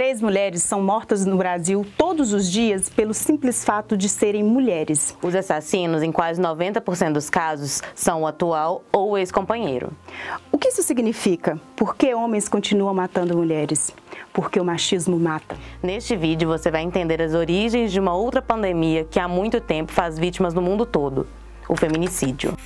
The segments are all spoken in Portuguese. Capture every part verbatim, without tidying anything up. Três mulheres são mortas no Brasil todos os dias pelo simples fato de serem mulheres. Os assassinos, em quase noventa por cento dos casos, são o atual ou ex-companheiro. O que isso significa? Por que homens continuam matando mulheres? Porque o machismo mata. Neste vídeo você vai entender as origens de uma outra pandemia que há muito tempo faz vítimas no mundo todo, o feminicídio.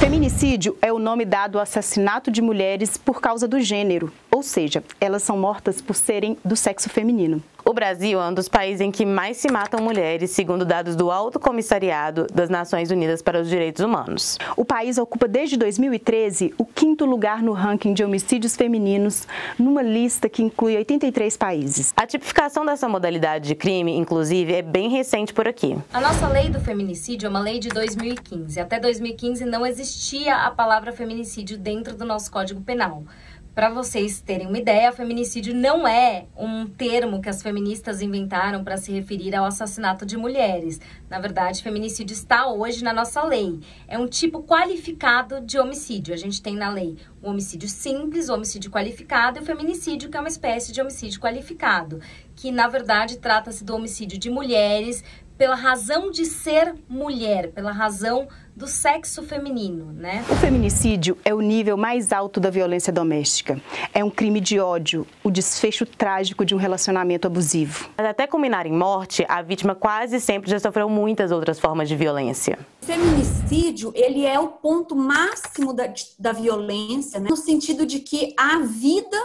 Feminicídio é o nome dado ao assassinato de mulheres por causa do gênero, ou seja, elas são mortas por serem do sexo feminino. O Brasil é um dos países em que mais se matam mulheres, segundo dados do Alto Comissariado das Nações Unidas para os Direitos Humanos. O país ocupa desde dois mil e treze o quinto lugar no ranking de homicídios femininos, numa lista que inclui oitenta e três países. A tipificação dessa modalidade de crime, inclusive, é bem recente por aqui. A nossa lei do feminicídio é uma lei de dois mil e quinze. Até dois mil e quinze não existia a palavra feminicídio dentro do nosso Código Penal. Para vocês terem uma ideia, feminicídio não é um termo que as feministas inventaram para se referir ao assassinato de mulheres. Na verdade, feminicídio está hoje na nossa lei. É um tipo qualificado de homicídio. A gente tem na lei o homicídio simples, o homicídio qualificado e o feminicídio, que é uma espécie de homicídio qualificado, que na verdade trata-se do homicídio de mulheres pela razão de ser mulher, pela razão do sexo feminino, né? O feminicídio é o nível mais alto da violência doméstica. É um crime de ódio, o desfecho trágico de um relacionamento abusivo. Mas até culminar em morte, a vítima quase sempre já sofreu muitas outras formas de violência. O feminicídio, ele é o ponto máximo da, da violência, né? No sentido de que a vida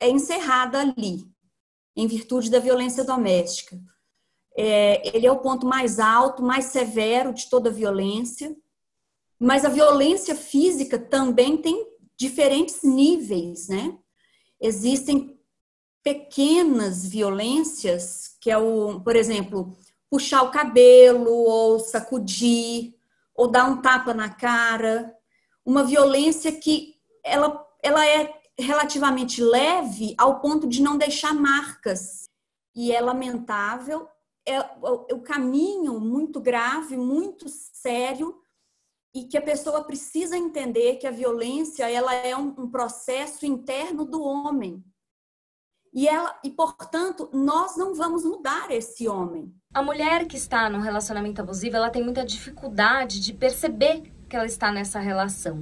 é encerrada ali, em virtude da violência doméstica. É, ele é o ponto mais alto, mais severo de toda a violência, mas a violência física também tem diferentes níveis, né? Existem pequenas violências, que é o, por exemplo, puxar o cabelo, ou sacudir, ou dar um tapa na cara. Uma violência que ela, ela é relativamente leve ao ponto de não deixar marcas, e é lamentável. É o caminho muito grave, muito sério, e que a pessoa precisa entender que a violência ela é um processo interno do homem. E, ela, e, portanto, nós não vamos mudar esse homem. A mulher que está num relacionamento abusivo, ela tem muita dificuldade de perceber que ela está nessa relação.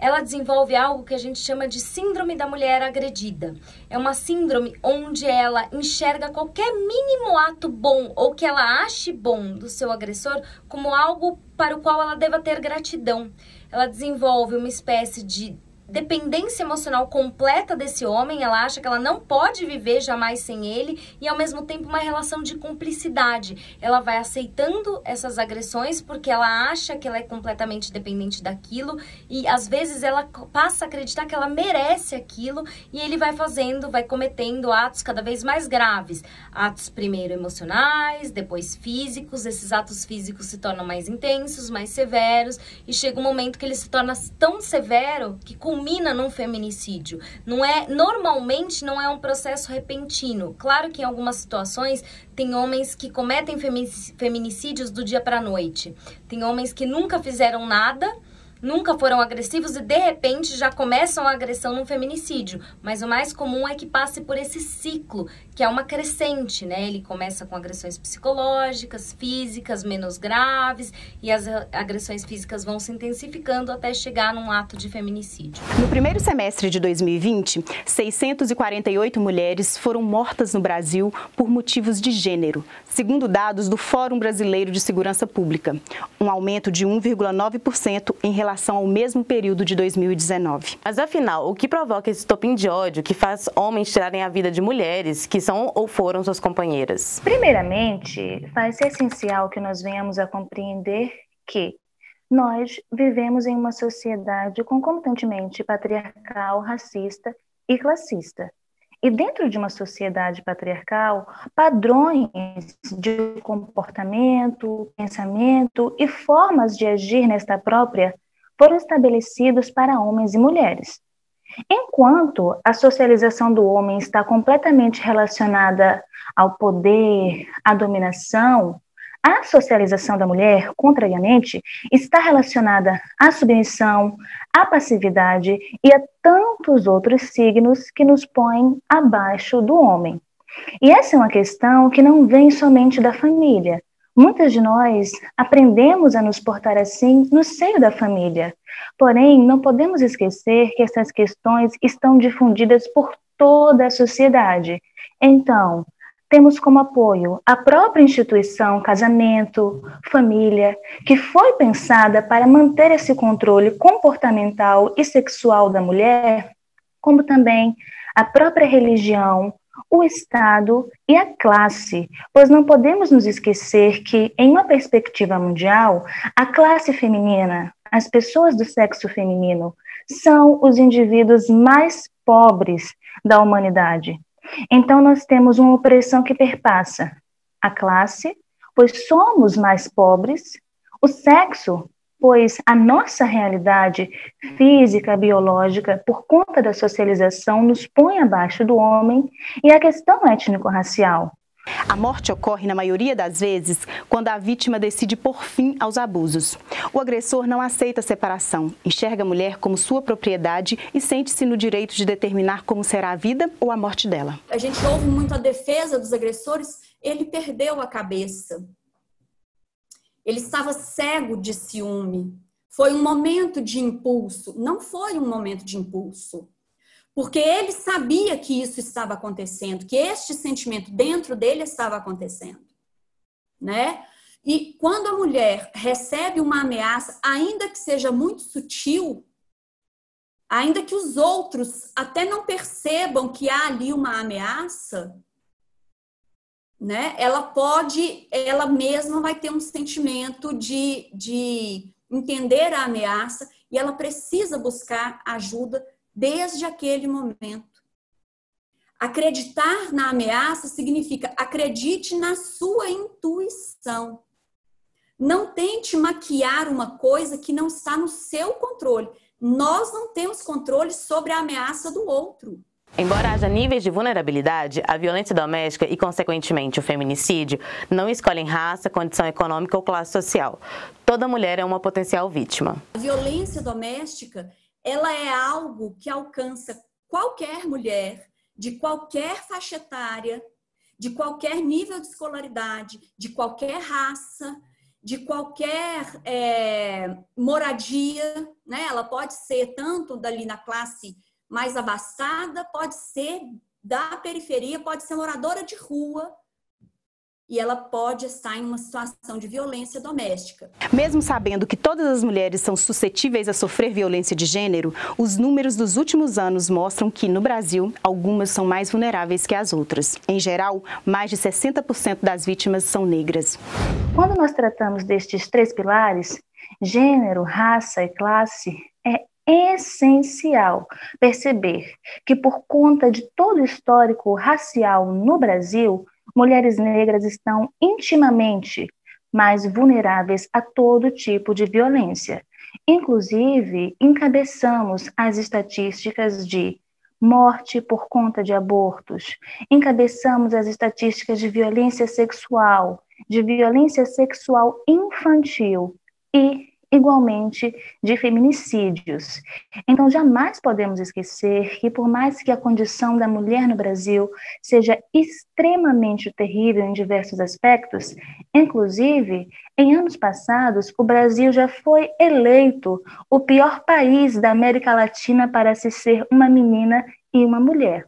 Ela desenvolve algo que a gente chama de síndrome da mulher agredida. É uma síndrome onde ela enxerga qualquer mínimo ato bom ou que ela ache bom do seu agressor como algo para o qual ela deva ter gratidão. Ela desenvolve uma espécie de dependência emocional completa desse homem, ela acha que ela não pode viver jamais sem ele e, ao mesmo tempo, uma relação de cumplicidade. Ela vai aceitando essas agressões porque ela acha que ela é completamente dependente daquilo e, às vezes, ela passa a acreditar que ela merece aquilo e ele vai fazendo, vai cometendo atos cada vez mais graves. Atos, primeiro, emocionais, depois físicos. Esses atos físicos se tornam mais intensos, mais severos e chega um momento que ele se torna tão severo que culmina num feminicídio. Não é, normalmente não é um processo repentino. Claro que em algumas situações tem homens que cometem feminicídios do dia para a noite. Tem homens que nunca fizeram nada, nunca foram agressivos e de repente já começam a agressão num feminicídio. Mas o mais comum é que passe por esse ciclo, que é uma crescente, né? Ele começa com agressões psicológicas, físicas, menos graves, e as agressões físicas vão se intensificando até chegar num ato de feminicídio. No primeiro semestre de dois mil e vinte, seiscentas e quarenta e oito mulheres foram mortas no Brasil por motivos de gênero, segundo dados do Fórum Brasileiro de Segurança Pública, um aumento de um vírgula nove por cento em relação Em relação ao mesmo período de dois mil e dezenove. Mas afinal, o que provoca esse estopim de ódio que faz homens tirarem a vida de mulheres que são ou foram suas companheiras? Primeiramente, faz essencial que nós venhamos a compreender que nós vivemos em uma sociedade concomitantemente patriarcal, racista e classista. E dentro de uma sociedade patriarcal, padrões de comportamento, pensamento e formas de agir nesta própria foram estabelecidos para homens e mulheres. Enquanto a socialização do homem está completamente relacionada ao poder, à dominação, A socialização da mulher, contrariamente, está relacionada à submissão, à passividade e a tantos outros signos que nos põem abaixo do homem. E essa é uma questão que não vem somente da família. Muitas de nós aprendemos a nos portar assim no seio da família. Porém, não podemos esquecer que essas questões estão difundidas por toda a sociedade. Então, temos como apoio a própria instituição casamento, família, que foi pensada para manter esse controle comportamental e sexual da mulher, como também a própria religião, o Estado e a classe, pois não podemos nos esquecer que, em uma perspectiva mundial, a classe feminina, as pessoas do sexo feminino, são os indivíduos mais pobres da humanidade. Então, nós temos uma opressão que perpassa a classe, pois somos mais pobres, o sexo, pois a nossa realidade física, biológica, por conta da socialização, nos põe abaixo do homem, e a questão étnico-racial. A morte ocorre, na maioria das vezes, quando a vítima decide pôr fim aos abusos. O agressor não aceita a separação, enxerga a mulher como sua propriedade e sente-se no direito de determinar como será a vida ou a morte dela. A gente ouve muito a defesa dos agressores, ele perdeu a cabeça. Ele estava cego de ciúme. Foi um momento de impulso. Não foi um momento de impulso. Porque ele sabia que isso estava acontecendo, que este sentimento dentro dele estava acontecendo, né? E quando a mulher recebe uma ameaça, ainda que seja muito sutil, ainda que os outros até não percebam que há ali uma ameaça, né? Ela pode, ela mesma vai ter um sentimento de, de entender a ameaça e ela precisa buscar ajuda desde aquele momento. Acreditar na ameaça significa acredite na sua intuição. Não tente maquiar uma coisa que não está no seu controle. Nós não temos controle sobre a ameaça do outro. Embora haja níveis de vulnerabilidade, a violência doméstica e, consequentemente, o feminicídio não escolhem raça, condição econômica ou classe social. Toda mulher é uma potencial vítima. A violência doméstica, ela é algo que alcança qualquer mulher, de qualquer faixa etária, de qualquer nível de escolaridade, de qualquer raça, de qualquer é, moradia, né? Ela pode ser tanto dali na classe mais abastada, pode ser da periferia, pode ser moradora de rua, e ela pode estar em uma situação de violência doméstica. Mesmo sabendo que todas as mulheres são suscetíveis a sofrer violência de gênero, os números dos últimos anos mostram que, no Brasil, algumas são mais vulneráveis que as outras. Em geral, mais de sessenta por cento das vítimas são negras. Quando nós tratamos destes três pilares, gênero, raça e classe, é É essencial perceber que, por conta de todo o histórico racial no Brasil, mulheres negras estão intimamente mais vulneráveis a todo tipo de violência. Inclusive, encabeçamos as estatísticas de morte por conta de abortos, encabeçamos as estatísticas de violência sexual, de violência sexual infantil e igualmente de feminicídios. Então, jamais podemos esquecer que, por mais que a condição da mulher no Brasil seja extremamente terrível em diversos aspectos, inclusive, em anos passados, o Brasil já foi eleito o pior país da América Latina para se ser uma menina e uma mulher.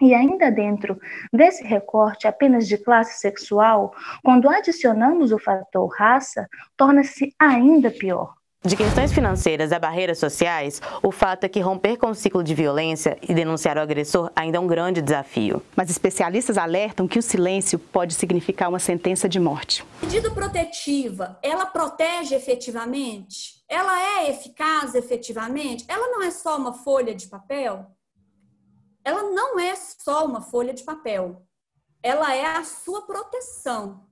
E ainda dentro desse recorte apenas de classe sexual, quando adicionamos o fator raça, torna-se ainda pior. De questões financeiras a barreiras sociais, o fato é que romper com o ciclo de violência e denunciar o agressor ainda é um grande desafio. Mas especialistas alertam que o silêncio pode significar uma sentença de morte. A medida protetiva, ela protege efetivamente? Ela é eficaz efetivamente? Ela não é só uma folha de papel? Ela não é só uma folha de papel, ela é a sua proteção.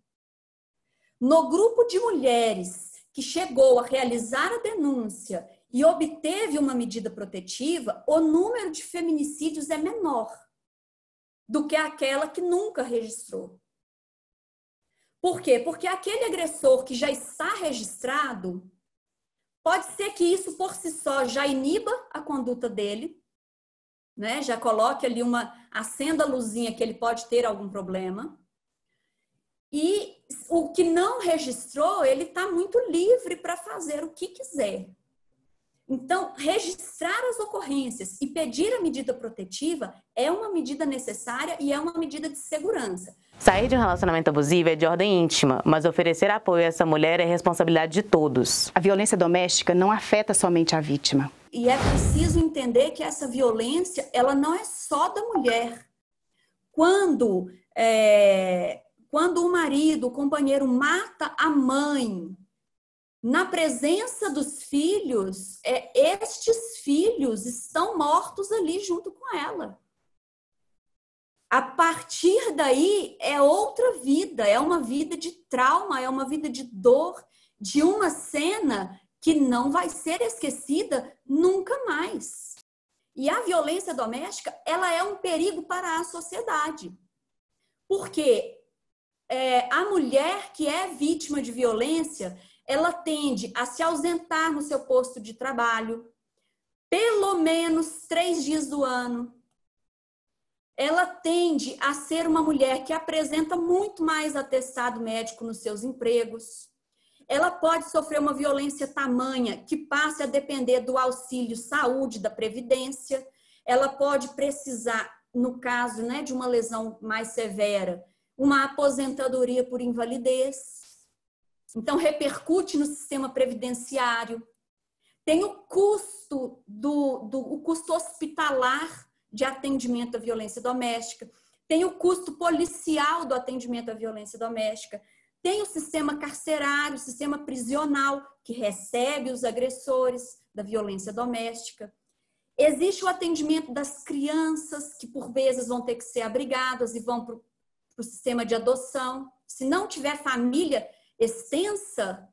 No grupo de mulheres que chegou a realizar a denúncia e obteve uma medida protetiva, o número de feminicídios é menor do que aquela que nunca registrou. Por quê? Porque aquele agressor que já está registrado, pode ser que isso por si só já iniba a conduta dele, né? Já coloque ali uma, acenda a luzinha que ele pode ter algum problema. E o que não registrou, ele está muito livre para fazer o que quiser. Então, registrar as ocorrências e pedir a medida protetiva é uma medida necessária e é uma medida de segurança. Sair de um relacionamento abusivo é de ordem íntima, mas oferecer apoio a essa mulher é responsabilidade de todos. A violência doméstica não afeta somente a vítima. E é preciso entender que essa violência, ela não é só da mulher. Quando, é, quando o marido, o companheiro mata a mãe, na presença dos filhos, é, estes filhos estão mortos ali junto com ela. A partir daí é outra vida, é uma vida de trauma, é uma vida de dor, de uma cena que não vai ser esquecida nunca mais. E a violência doméstica, ela é um perigo para a sociedade. Porque é, a mulher que é vítima de violência, ela tende a se ausentar no seu posto de trabalho pelo menos três dias do ano. Ela tende a ser uma mulher que apresenta muito mais atestado médico nos seus empregos. Ela pode sofrer uma violência tamanha que passe a depender do auxílio saúde, da previdência. Ela pode precisar, no caso, né, de uma lesão mais severa, uma aposentadoria por invalidez. Então, repercute no sistema previdenciário. Tem o custo, do, do, o custo hospitalar de atendimento à violência doméstica. Tem o custo policial do atendimento à violência doméstica. Tem o sistema carcerário, o sistema prisional, que recebe os agressores da violência doméstica. Existe o atendimento das crianças, que por vezes vão ter que ser abrigadas e vão para o sistema de adoção. Se não tiver família extensa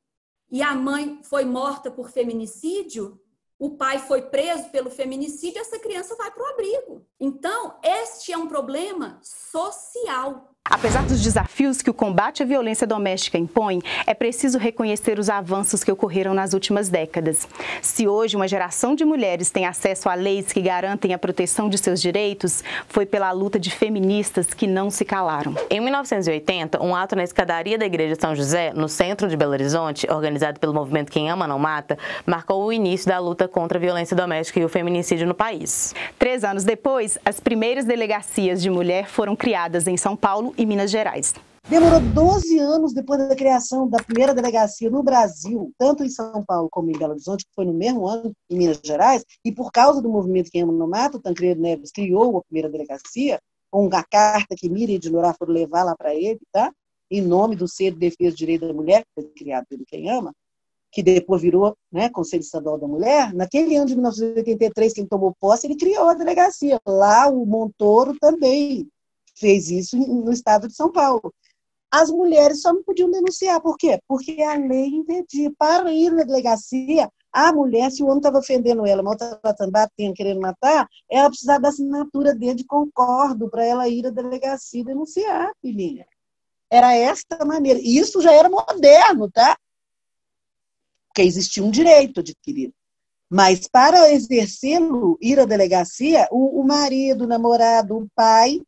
e a mãe foi morta por feminicídio, o pai foi preso pelo feminicídio, essa criança vai para o abrigo. Então, este é um problema social. Apesar dos desafios que o combate à violência doméstica impõe, é preciso reconhecer os avanços que ocorreram nas últimas décadas. Se hoje uma geração de mulheres tem acesso a leis que garantem a proteção de seus direitos, foi pela luta de feministas que não se calaram. Em mil novecentos e oitenta, um ato na escadaria da Igreja São José, no centro de Belo Horizonte, organizado pelo movimento Quem Ama Não Mata, marcou o início da luta contra a violência doméstica e o feminicídio no país. Três anos depois, as primeiras delegacias de mulher foram criadas em São Paulo e Minas Gerais. Demorou doze anos depois da criação da primeira delegacia no Brasil, tanto em São Paulo como em Belo Horizonte, que foi no mesmo ano em Minas Gerais, e por causa do movimento Quem Ama Não Mata, o Tancredo Neves criou a primeira delegacia, com a carta que Miriam e Dilorá foram levar lá para ele, tá? Em nome do C E D de Defesa do Direito da Mulher, que foi criado pelo Quem Ama, que depois virou, né, Conselho Estadual da Mulher. Naquele ano de mil novecentos e oitenta e três, que ele tomou posse, ele criou a delegacia. Lá o Montoro também fez isso no estado de São Paulo. As mulheres só não podiam denunciar. Por quê? Porque a lei impedia. Para ir na delegacia, a mulher, se o homem estava ofendendo ela, maltratando, batendo, querendo matar, ela precisava da assinatura dele de concordo para ela ir à delegacia e denunciar, filhinha. Era esta maneira. E isso já era moderno, tá? Porque existia um direito adquirido. Mas para exercê-lo, ir à delegacia, o, o marido, o namorado, o pai,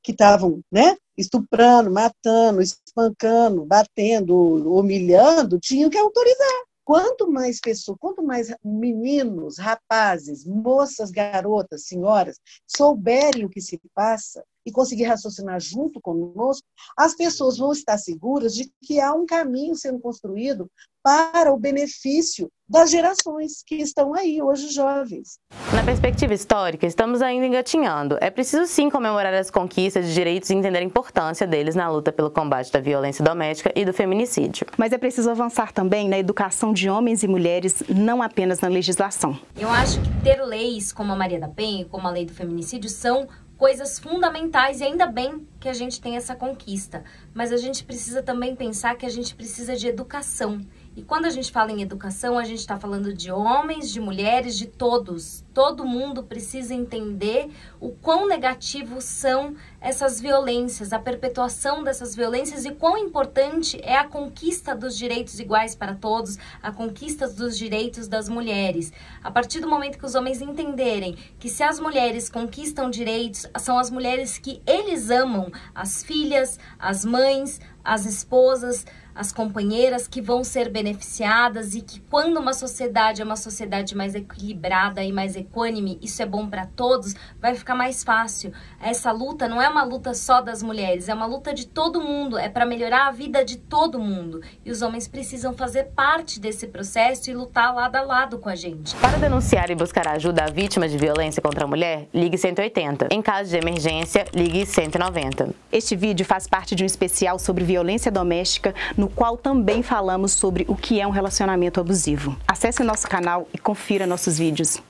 que estavam, né, estuprando, matando, espancando, batendo, humilhando, tinham que autorizar. Quanto mais pessoas, quanto mais meninos, rapazes, moças, garotas, senhoras, souberem o que se passa e conseguir raciocinar junto conosco, as pessoas vão estar seguras de que há um caminho sendo construído para o benefício das gerações que estão aí hoje jovens. Na perspectiva histórica, estamos ainda engatinhando. É preciso sim comemorar as conquistas de direitos e entender a importância deles na luta pelo combate da violência doméstica e do feminicídio. Mas é preciso avançar também na educação de homens e mulheres, não apenas na legislação. Eu acho que ter leis como a Maria da Penha, como a lei do feminicídio, são coisas fundamentais, e ainda bem que a gente tem essa conquista. Mas a gente precisa também pensar que a gente precisa de educação. E quando a gente fala em educação, a gente está falando de homens, de mulheres, de todos. Todo mundo precisa entender o quão negativos são essas violências, a perpetuação dessas violências e quão importante é a conquista dos direitos iguais para todos, a conquista dos direitos das mulheres. A partir do momento que os homens entenderem que se as mulheres conquistam direitos, são as mulheres que eles amam, as filhas, as mães, as esposas, as companheiras que vão ser beneficiadas, e que quando uma sociedade é uma sociedade mais equilibrada e mais equânime, isso é bom para todos, vai ficar mais fácil. Essa luta não é uma luta só das mulheres, é uma luta de todo mundo, é para melhorar a vida de todo mundo. E os homens precisam fazer parte desse processo e lutar lado a lado com a gente. Para denunciar e buscar ajuda a vítimas de violência contra a mulher, ligue cento e oitenta. Em caso de emergência, ligue cento e noventa. Este vídeo faz parte de um especial sobre violência doméstica, no qual também falamos sobre o que é um relacionamento abusivo. Acesse nosso canal e confira nossos vídeos.